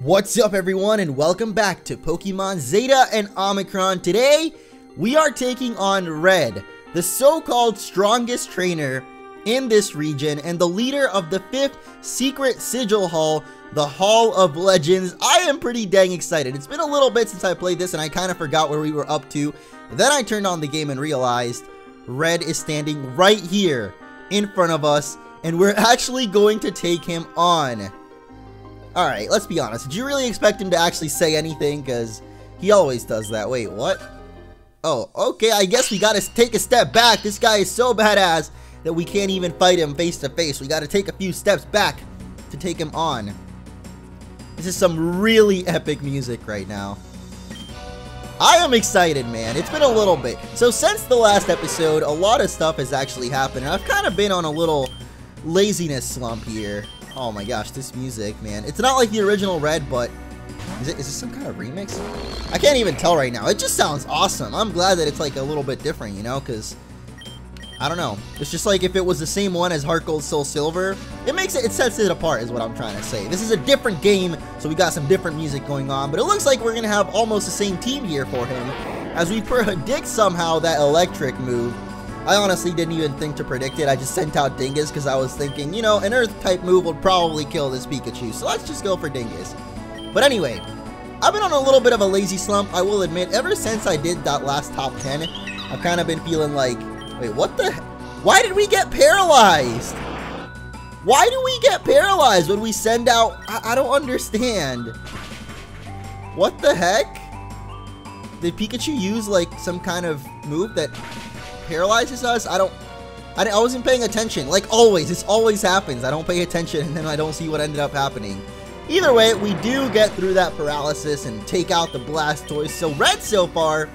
What's up everyone, and welcome back to Pokemon Zeta and Omicron. Today, we are taking on Red, the so-called strongest trainer in this region and the leader of the 5th secret sigil hall, the Hall of Legends. I am pretty dang excited. It's been a little bit since I played this and I kind of forgot where we were up to. Then I turned on the game and realized Red is standing right here in front of us and we're actually going to take him on. Alright, let's be honest. Did you really expect him to actually say anything? Because he always does that. Wait, what? Oh, okay. I guess we gotta take a step back. This guy is so badass that we can't even fight him face to face. We gotta take a few steps back to take him on. This is some really epic music right now. I am excited, man. It's been a little bit. So since the last episode, a lot of stuff has actually happened. And I've kind of been on a little laziness slump here. Oh my gosh, this music, man. It's not like the original Red, but... Is this some kind of remix? I can't even tell right now. It just sounds awesome. I'm glad that it's like a little bit different, you know? Because, I don't know. It's just like if it was the same one as Heart Gold, Soul Silver. It sets it apart is what I'm trying to say. This is a different game, so we got some different music going on. But it looks like we're going to have almost the same team here for him. As we predict somehow that electric move. I honestly didn't even think to predict it. I just sent out Dingus because I was thinking, you know, an Earth-type move would probably kill this Pikachu. So let's just go for Dingus. But anyway, I've been on a little bit of a lazy slump, I will admit. Ever since I did that last top 10, I've kind of been feeling like, wait, what the? Why did we get paralyzed? Why do we get paralyzed when we send out? I don't understand. What the heck? Did Pikachu use, like, some kind of move that... paralyzes us? I wasn't paying attention. Like always, this always happens. I don't pay attention and then I don't see what ended up happening. Either way, we do get through that paralysis and take out the Blastoise. So Red so far,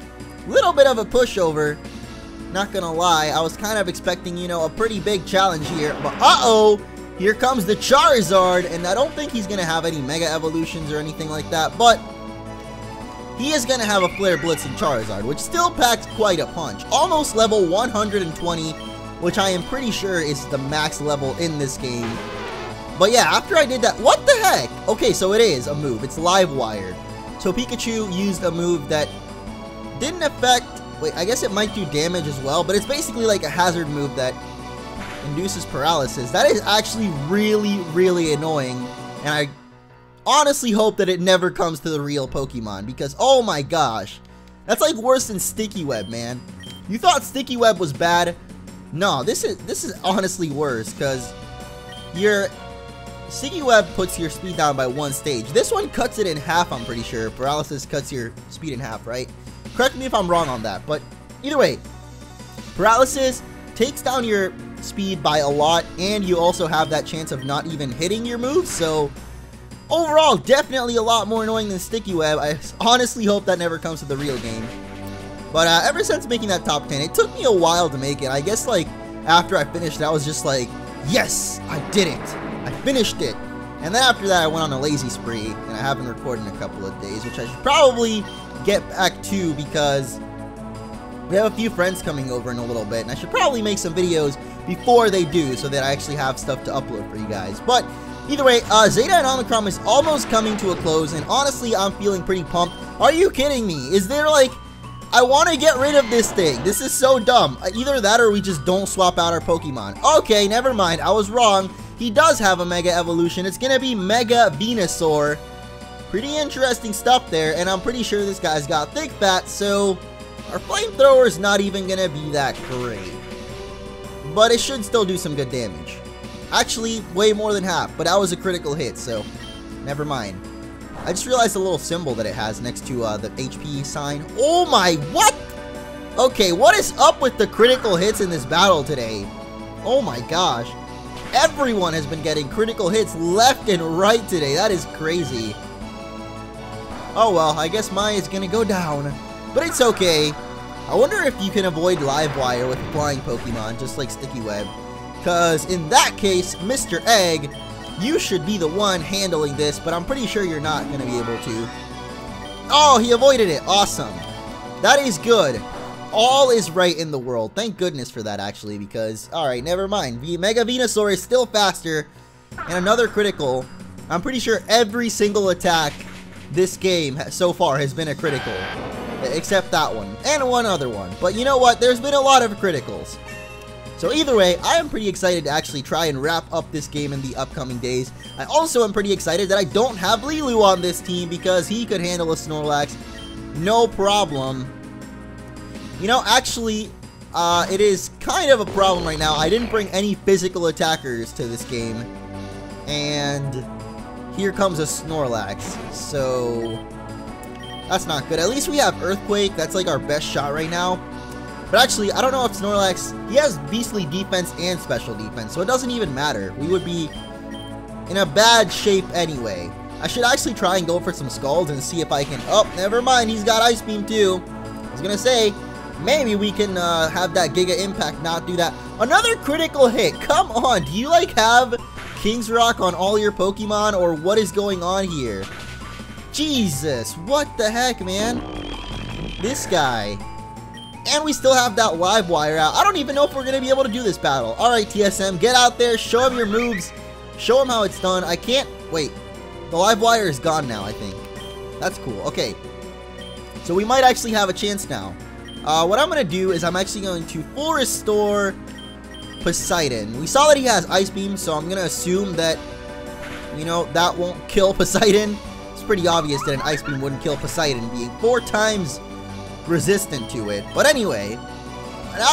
little bit of a pushover. Not gonna lie, I was kind of expecting, you know, a pretty big challenge here. But uh-oh, here comes the Charizard, and I don't think he's gonna have any Mega Evolutions or anything like that, but he is going to have a Flare Blitz in Charizard, which still packs quite a punch. Almost level 120, which I am pretty sure is the max level in this game. But yeah, after I did that... What the heck? Okay, so it is a move. It's Live Wire. So Pikachu used a move that didn't affect... Wait, I guess it might do damage as well, but it's basically like a hazard move that induces paralysis. That is actually really, really annoying, and I... honestly hope that it never comes to the real Pokemon, because oh my gosh, that's like worse than Sticky Web, man. You thought Sticky Web was bad? No, this is honestly worse, because your Sticky Web puts your speed down by one stage. This one cuts it in half, I'm pretty sure. Paralysis cuts your speed in half, right? Correct me if I'm wrong on that, but either way, paralysis takes down your speed by a lot, and you also have that chance of not even hitting your move, so... overall, definitely a lot more annoying than Sticky Web. I honestly hope that never comes to the real game. But ever since making that top 10, it took me a while to make it. I guess, like, after I finished, I was just like, yes, I did it. I finished it. And then after that, I went on a lazy spree, and I haven't recorded in a couple of days, which I should probably get back to because we have a few friends coming over in a little bit, and I should probably make some videos before they do so that I actually have stuff to upload for you guys. But... either way, Zeta and Omicron is almost coming to a close, and honestly, I'm feeling pretty pumped. Are you kidding me? Is there, like, I want to get rid of this thing. This is so dumb. Either that or we just don't swap out our Pokemon. Okay, never mind. I was wrong. He does have a Mega Evolution. It's going to be Mega Venusaur. Pretty interesting stuff there, and I'm pretty sure this guy's got thick fat, so our Flamethrower is not even going to be that great. But it should still do some good damage. Actually, way more than half, but that was a critical hit, so never mind. I just realized the little symbol that it has next to the HP sign. Oh my, what? Okay, what is up with the critical hits in this battle today? Oh my gosh. Everyone has been getting critical hits left and right today. That is crazy. Oh well, I guess Maya is going to go down, but it's okay. I wonder if you can avoid Livewire with flying Pokemon, just like Sticky Web. Because in that case, Mr. Egg, you should be the one handling this, but I'm pretty sure you're not going to be able to. Oh, he avoided it. Awesome. That is good. All is right in the world. Thank goodness for that, actually, because... alright, never mind. The Mega Venusaur is still faster, and another critical I'm pretty sure every single attack this game so far has been a critical, except that one and one other one. But you know what, there's been a lot of criticals. So either way, I am pretty excited to actually try and wrap up this game in the upcoming days. I also am pretty excited that I don't have Leeloo on this team because he could handle a Snorlax, no problem. You know, actually, it is kind of a problem right now. I didn't bring any physical attackers to this game. And here comes a Snorlax, so that's not good. At least we have Earthquake, that's like our best shot right now. But actually, I don't know if Snorlax, he has beastly defense and special defense, so it doesn't even matter. We would be in a bad shape anyway. I should actually try and go for some Scalds and see if I can, oh, never mind, he's got Ice Beam too. I was gonna say, maybe we can have that Giga Impact not do that. Another critical hit, come on, do you like have King's Rock on all your Pokemon or what is going on here? Jesus, what the heck, man? This guy. And we still have that live wire out. I don't even know if we're going to be able to do this battle. All right, TSM, get out there. Show him your moves. Show him how it's done. I can't... Wait. The live wire is gone now, I think. That's cool. Okay. So we might actually have a chance now. What I'm going to do is I'm actually going to full restore Poseidon. We saw that he has Ice Beam, so I'm going to assume that, you know, that won't kill Poseidon. It's pretty obvious that an Ice Beam wouldn't kill Poseidon, being 4 times... resistant to it. But anyway,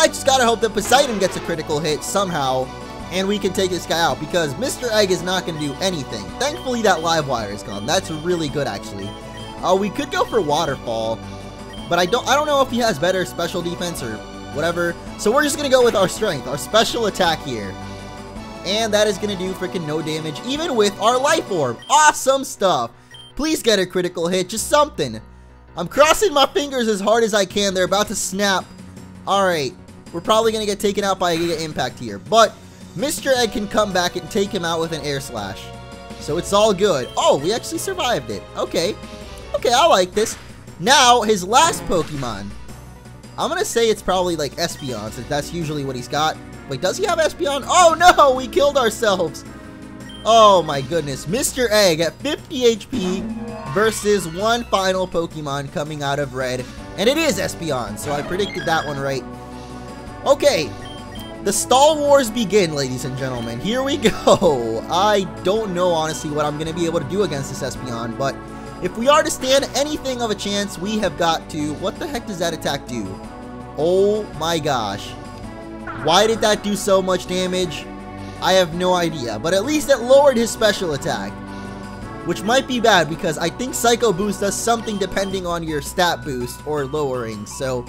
I just gotta hope that Poseidon gets a critical hit somehow and we can take this guy out because Mr. Egg is not gonna do anything. Thankfully that live wire is gone. That's really good actually. We could go for Waterfall, but I don't know if he has better special defense or whatever. So we're just gonna go with our strength, our special attack here. And that is gonna do freaking no damage even with our life orb. Awesome stuff. Please get a critical hit, just something. I'm crossing my fingers as hard as I can. They're about to snap. Alright. We're probably going to get taken out by a Giga Impact here. But Mr. Egg can come back and take him out with an Air Slash. So it's all good. Oh, we actually survived it. Okay. Okay, I like this. Now, his last Pokemon. I'm going to say it's probably like Espeon, since that's usually what he's got. Wait, does he have Espeon? Oh no, we killed ourselves. Oh my goodness. Mr. Egg at 50 HP. Versus one final Pokemon coming out of Red, and it is Espeon, so I predicted that one right. Okay, the stall wars begin, ladies and gentlemen. Here we go. I don't know, honestly, what I'm going to be able to do against this Espeon, but if we are to stand anything of a chance, we have got to... What the heck does that attack do? Oh my gosh. Why did that do so much damage? I have no idea, but at least it lowered his special attack. Which might be bad because I think Psycho Boost does something depending on your stat boost or lowering. So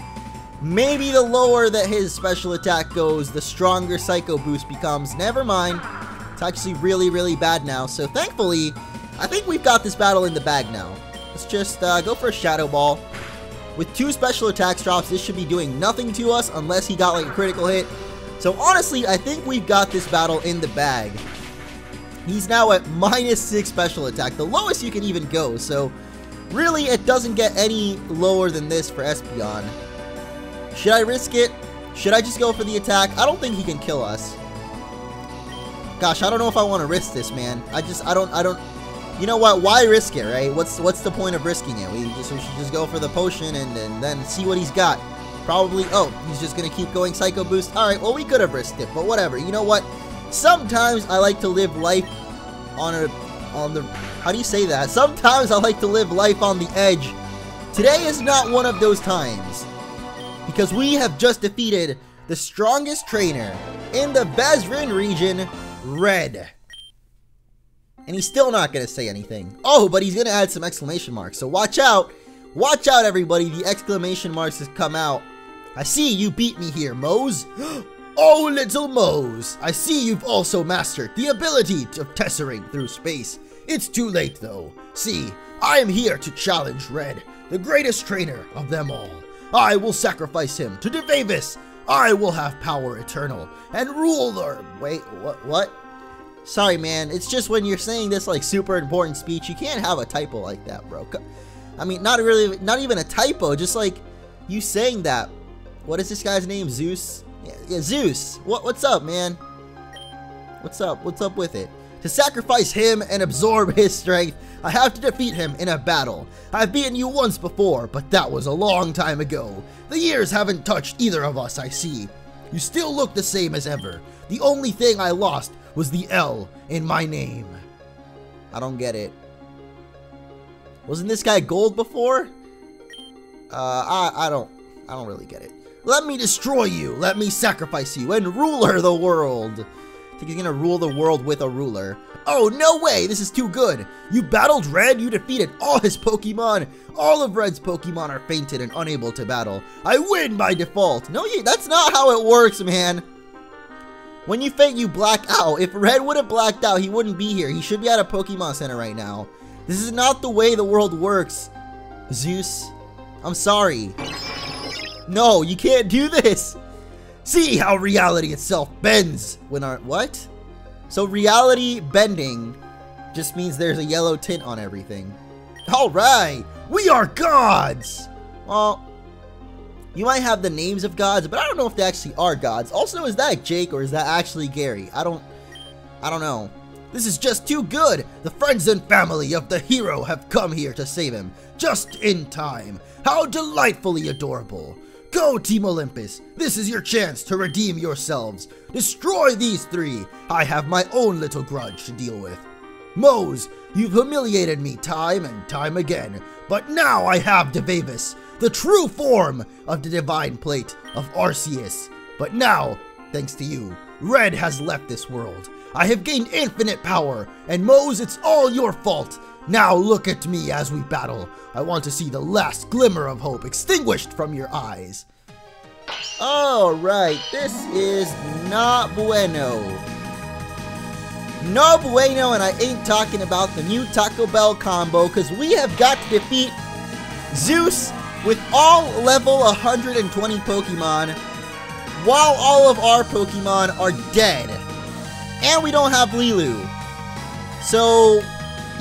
maybe the lower that his special attack goes, the stronger Psycho Boost becomes. Never mind. It's actually really, really bad now. So thankfully, I think we've got this battle in the bag now. Let's just go for a Shadow Ball. With 2 special attack drops, this should be doing nothing to us unless he got like a critical hit. So honestly, I think we've got this battle in the bag. He's now at -6 special attack, the lowest you can even go, so really it doesn't get any lower than this for Espeon. Should I risk it? Should I just go for the attack? I don't think he can kill us. Gosh, I don't know if I want to risk this, man. I don't, you know what, why risk it, right? What's the point of risking it? We should just go for the potion and then see what he's got. Probably, oh, he's just going to keep going Psycho Boost. Alright, well we could have risked it, but whatever, you know what? Sometimes I like to live life on the, how do you say that? Sometimes I like to live life on the edge. Today is not one of those times. Because we have just defeated the strongest trainer in the Bezrin region, Red. And he's still not going to say anything. Oh, but he's going to add some exclamation marks. So watch out. Watch out, everybody. The exclamation marks has come out. I see you beat me here, Mose. Oh, little Mose, I see you've also mastered the ability of tesseract through space. It's too late, though. See, I am here to challenge Red, the greatest trainer of them all. I will sacrifice him to DeVavis. I will have power eternal and rule the... Wait, what? Sorry, man. It's just when you're saying this, like, super important speech, you can't have a typo like that, bro. I mean, not really, not even a typo, just, like, you saying that. What is this guy's name? Zeus? Yeah, Zeus, what's up, man? What's up with it? To sacrifice him and absorb his strength, I have to defeat him in a battle. I've beaten you once before, but that was a long time ago. The years haven't touched either of us, I see. You still look the same as ever. The only thing I lost was the L in my name. I don't get it. Wasn't this guy gold before? I don't really get it. Let me destroy you. Let me sacrifice you and ruler the world. I think he's gonna rule the world with a ruler. Oh, no way. This is too good. You battled Red. You defeated all his Pokemon. All of Red's Pokemon are fainted and unable to battle. I win by default. No, that's not how it works, man. When you faint, you black out. If Red would have blacked out, he wouldn't be here. He should be at a Pokemon Center right now. This is not the way the world works, Zeus. I'm sorry. No, you can't do this. See how reality itself bends when our... What? So reality bending just means there's a yellow tint on everything. All right. We are gods. Well, you might have the names of gods, but I don't know if they actually are gods. Also, is that Jake or is that actually Gary? I don't know. This is just too good. The friends and family of the hero have come here to save him. Just in time. How delightfully adorable. Go, Team Olympus. This is your chance to redeem yourselves. Destroy these three. I have my own little grudge to deal with. Mose, you've humiliated me time and time again. But now I have DeVavis, the true form of the divine plate of Arceus. But now, thanks to you, Red has left this world. I have gained infinite power, and Mose, it's all your fault. Now look at me as we battle. I want to see the last glimmer of hope extinguished from your eyes. All right, this is not bueno. No bueno, and I ain't talking about the new Taco Bell combo, because we have got to defeat Zeus with all level 120 Pokemon, while all of our Pokemon are dead. And we don't have Leeloo. So...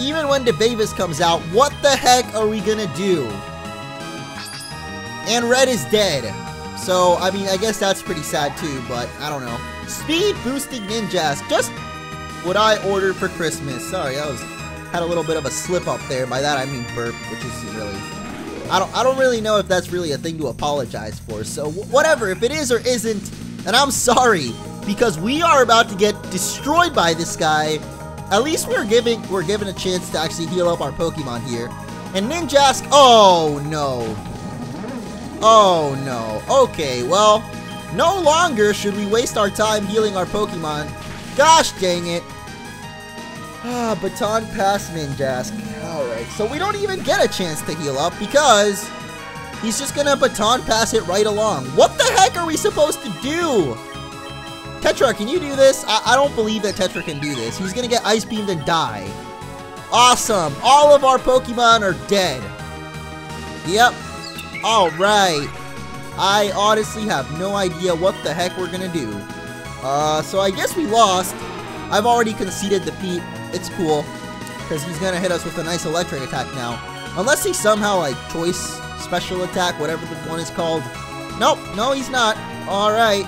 even when DeVavis comes out, what the heck are we gonna do? And Red is dead. So, I mean, I guess that's pretty sad too, but I don't know. Speed boosting Ninjask, just what I ordered for Christmas. Sorry, I had a little bit of a slip up there. By that I mean burp, which is really... I don't really know if that's really a thing to apologize for. So, whatever, if it is or isn't, and I'm sorry, because we are about to get destroyed by this guy. At least we're given a chance to actually heal up our Pokemon here. And Ninjask, oh no. Oh no. Okay, well, no longer should we waste our time healing our Pokemon. Gosh dang it. Ah, baton pass Ninjask. Alright, so we don't even get a chance to heal up because he's just gonna baton pass it right along. What the heck are we supposed to do? Tetra, can you do this? I don't believe that Tetra can do this. He's gonna get Ice Beamed and die. Awesome. All of our Pokemon are dead. Yep. Alright. I honestly have no idea what the heck we're gonna do. So I guess we lost. I've already conceded defeat. It's cool. Because he's gonna hit us with a nice electric attack now. Unless he somehow, like, choice special attack, whatever the one is called. Nope. No, he's not. Alright.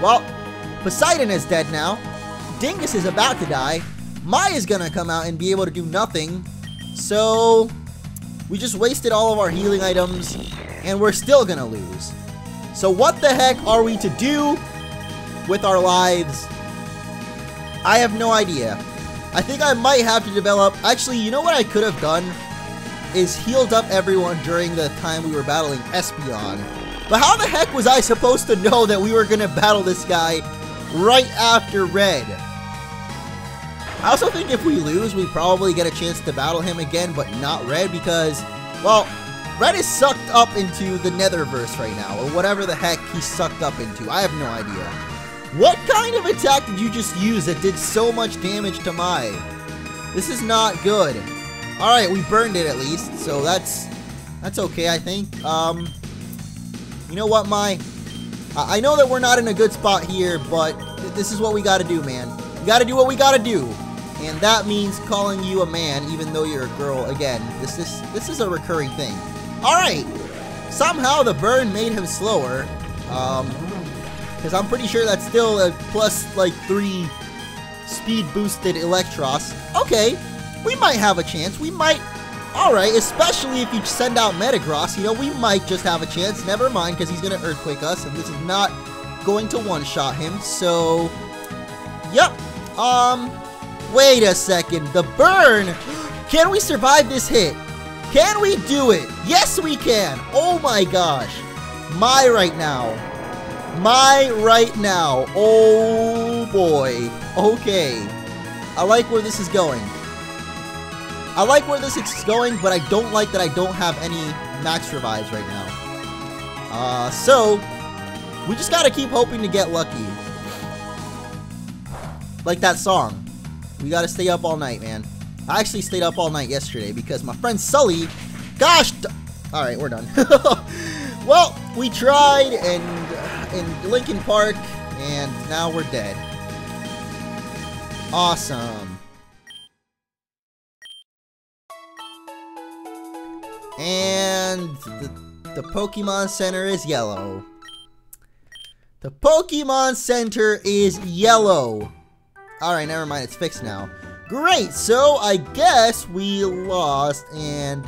Well... Poseidon is dead now. Dingus is about to die. Maya's gonna come out and be able to do nothing. So, we just wasted all of our healing items, and we're still gonna lose. So what the heck are we to do with our lives? I have no idea. I think I might have to develop... Actually, you know what I could have done? Is healed up everyone during the time we were battling Espeon. But how the heck was I supposed to know that we were gonna battle this guy right after Red? I also think if we lose, we probably get a chance to battle him again, but not Red because, well, Red is sucked up into the Netherverse right now, or whatever the heck he's sucked up into. I have no idea. What kind of attack did you just use that did so much damage to Mai? This is not good. Alright, we burned it at least, so that's okay, I think. You know what, Mai? I know that we're not in a good spot here, but this is what we gotta do, man. We gotta do what we gotta do. And that means calling you a man, even though you're a girl. Again, this is a recurring thing. Alright! Somehow the burn made him slower. Because I'm pretty sure that's still a plus, like, 3 speed-boosted Electros, okay, we might have a chance. We might... Alright, especially if you send out Metagross, you know, we might just have a chance. Never mind, because he's going to Earthquake us, and this is not going to one-shot him, so... Yep. Wait a second. The burn! Can we survive this hit? Can we do it? Yes, we can! Oh my gosh. My right now. My right now. Oh boy. Okay. I like where this is going. I like where this is going, but I don't like that I don't have any max revives right now. So, we just gotta keep hoping to get lucky. Like that song. We gotta stay up all night, man. I actually stayed up all night yesterday because my friend Sully... Gosh! Alright, we're done. Well, we tried and in Linkin Park, and now we're dead. Awesome. And the Pokemon Center is yellow. The Pokemon Center is yellow. Alright, never mind. It's fixed now. Great. So I guess we lost, and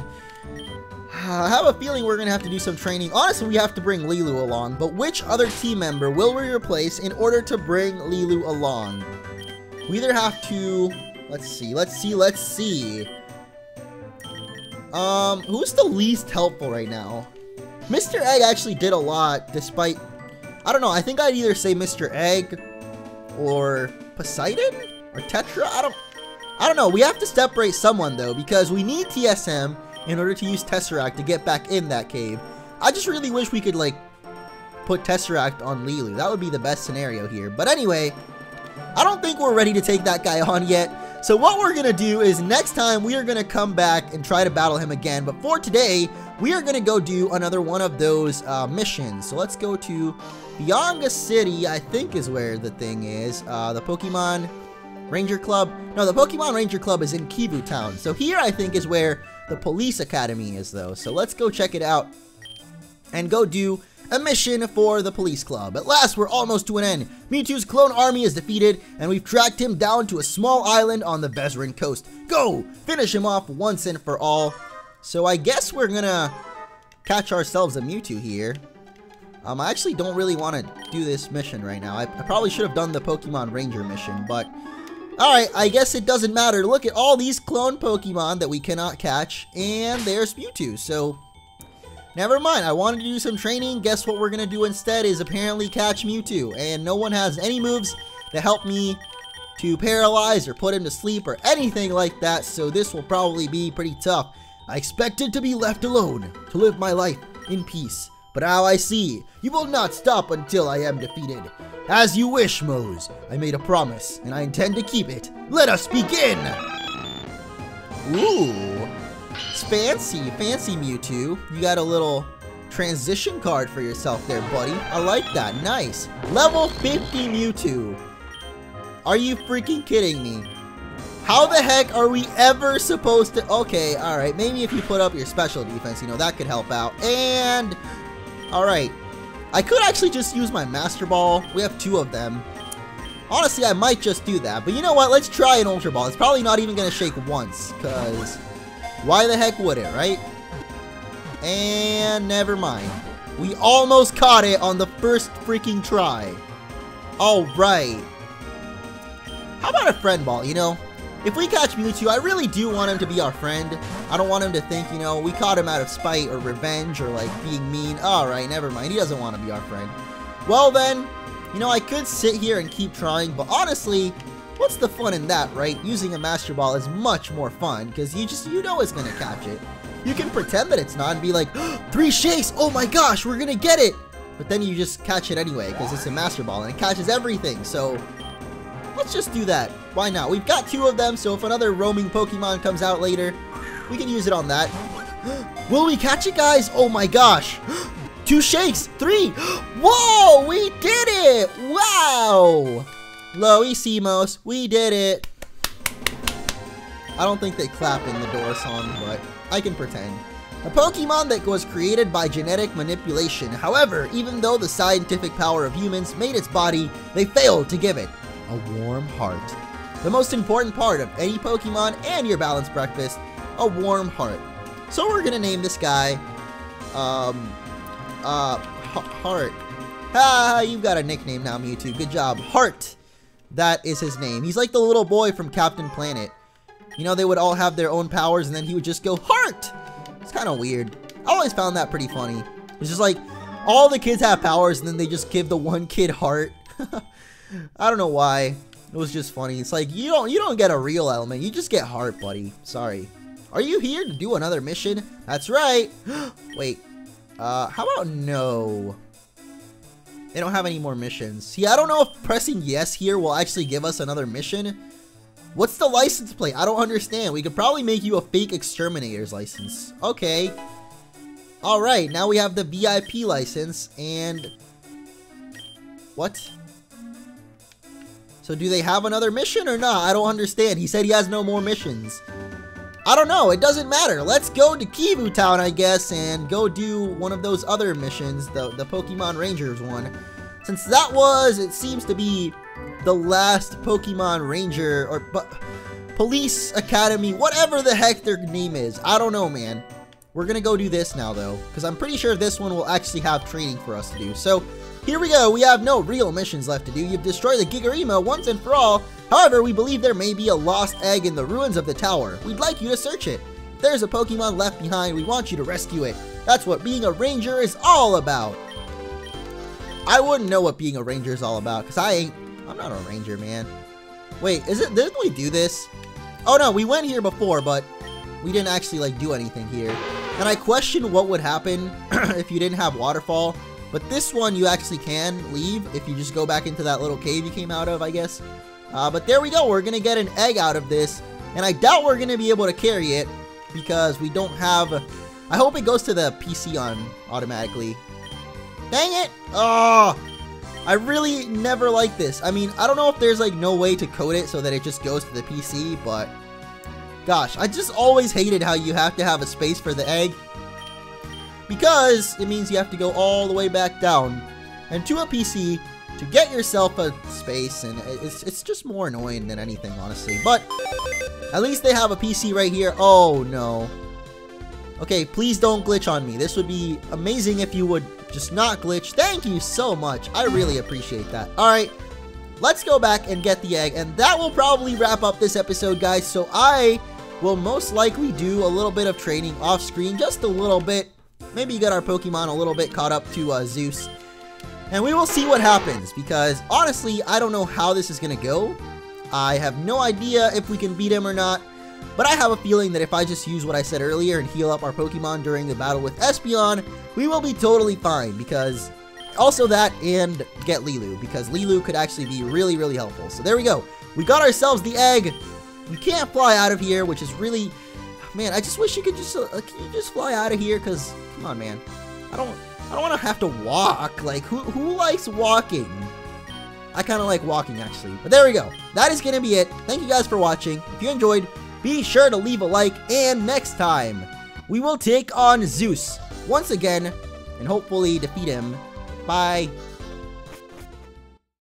I have a feeling we're going to have to do some training. Honestly, we have to bring Leeloo along, but which other team member will we replace in order to bring Leeloo along? We either have to... Let's see. Who's the least helpful right now? Mr. Egg actually did a lot, despite... I don't know, I think I'd either say Mr. Egg or Poseidon or Tetra. I don't know. We have to separate someone though, because we need TSM in order to use Tesseract to get back in that cave. I just really wish we could like put Tesseract on Leeloo. That would be the best scenario here. But anyway, I don't think we're ready to take that guy on yet. So what we're gonna do is next time we are gonna come back and try to battle him again. But for today, we are gonna go do another one of those missions. So let's go to Bianga City, I think is where the thing is. The Pokemon Ranger Club. No, the Pokemon Ranger Club is in Kibu Town. So here I think is where the police academy is though. So let's go check it out and go do a mission for the police club. At last, we're almost to an end. Mewtwo's clone army is defeated and we've tracked him down to a small island on the Bezrin coast. Go! Finish him off once and for all. So I guess we're gonna catch ourselves a Mewtwo here. I actually don't really want to do this mission right now. I probably should have done the Pokemon Ranger mission, but... Alright, I guess it doesn't matter. Look at all these clone Pokemon that we cannot catch, and there's Mewtwo, so... Never mind, I wanted to do some training. Guess what we're going to do instead is apparently catch Mewtwo, and no one has any moves that help me to paralyze or put him to sleep or anything like that, so this will probably be pretty tough. I expected to be left alone, to live my life in peace. But now I see, you will not stop until I am defeated. As you wish, Mose. I made a promise, and I intend to keep it. Let us begin! Ooh. It's fancy. Fancy, Mewtwo. You got a little transition card for yourself there, buddy. I like that. Nice. Level 50 Mewtwo. Are you freaking kidding me? How the heck are we ever supposed to... Okay, alright. Maybe if you put up your special defense, you know, that could help out. And... Alright, I could actually just use my Master Ball. We have two of them. Honestly, I might just do that. But you know what? Let's try an Ultra Ball. It's probably not even going to shake once, because why the heck would it, right? And never mind. We almost caught it on the first freaking try. Alright. How about a Friend Ball, you know? If we catch Mewtwo, I really do want him to be our friend. I don't want him to think, you know, we caught him out of spite or revenge or, like, being mean. Alright, never mind. He doesn't want to be our friend. Well, then, you know, I could sit here and keep trying, but honestly, what's the fun in that, right? Using a Master Ball is much more fun, because you know it's going to catch it. You can pretend that it's not and be like, oh, 3 shakes! Oh my gosh, we're going to get it! But then you just catch it anyway, because it's a Master Ball, and it catches everything, so... Let's just do that. Why not? We've got 2 of them, so if another roaming Pokemon comes out later, we can use it on that. Will we catch it, guys? Oh my gosh. 2 shakes. 3. Whoa, we did it. Wow. Loissimos, we did it. I don't think they clap in the door song, but I can pretend. A Pokemon that was created by genetic manipulation. However, even though the scientific power of humans made its body, they failed to give it a warm heart. the most important part of any Pokemon and your balanced breakfast, a warm heart. So we're gonna name this guy, Heart. Ah, you've got a nickname now, Mewtwo. Good job. Heart. That is his name. He's like the little boy from Captain Planet. You know, they would all have their own powers, and then he would just go, Heart! It's kind of weird. I always found that pretty funny. It's just like, all the kids have powers, and then they just give the one kid Heart. I don't know why. It was just funny. It's like, you don't get a real element. You just get Heart, buddy. Sorry. Are you here to do another mission? That's right. Wait. How about no? They don't have any more missions. Yeah, I don't know if pressing yes here will actually give us another mission. What's the license plate? I don't understand. We could probably make you a fake exterminator's license. Okay. Alright, now we have the VIP license and... What? So do they have another mission or not? I don't understand. He said he has no more missions. I don't know. It doesn't matter. Let's go to Kibu Town, I guess, and go do one of those other missions, the Pokemon Rangers one. Since that was, it seems to be... the last Pokemon Ranger or Police Academy, whatever the heck their name is. I don't know, man. We're gonna go do this now though, because I'm pretty sure this one will actually have training for us to do. So here we go. We have no real missions left to do. You've destroyed the Gigarima once and for all. However, we believe there may be a lost egg in the ruins of the tower. We'd like you to search it. If there's a Pokemon left behind, we want you to rescue it. That's what being a Ranger is all about. I wouldn't know what being a Ranger is all about, because I'm not a Ranger, man. Wait, didn't we do this? Oh no, we went here before, but we didn't actually like do anything here. And I questioned what would happen if you didn't have Waterfall, but this one you actually can leave if you just go back into that little cave you came out of, I guess. But there we go, we're gonna get an egg out of this, and I doubt we're gonna be able to carry it because we don't have... I hope it goes to the PC on automatically. Dang it! Oh! I really never like this. I mean, I don't know if there's like no way to code it so that it just goes to the PC, but gosh, I just always hated how you have to have a space for the egg because it means you have to go all the way back down and to a PC to get yourself a space, and it's just more annoying than anything, honestly, but at least they have a PC right here. Oh no. Okay, please don't glitch on me. This would be amazing if you would just not glitch. Thank you so much. I really appreciate that. All right, let's go back and get the egg. And that will probably wrap up this episode, guys. So I will most likely do a little bit of training off screen, just a little bit. Maybe get our Pokemon a little bit caught up to Zeus. And we will see what happens because honestly, I don't know how this is going to go. I have no idea if we can beat him or not. But I have a feeling that if I just use what I said earlier and heal up our Pokemon during the battle with Espeon, we will be totally fine, because also that and get Leeloo, because Leeloo could actually be really, really helpful. So there we go. We got ourselves the egg. We can't fly out of here, which is really, man, I just wish you could just, can you just fly out of here? Because, come on, man. I don't want to have to walk. Like, who likes walking? I kind of like walking, actually. But there we go. That is going to be it. Thank you guys for watching. If you enjoyed, be sure to leave a like, and next time, we will take on Zeus once again, and hopefully defeat him. Bye.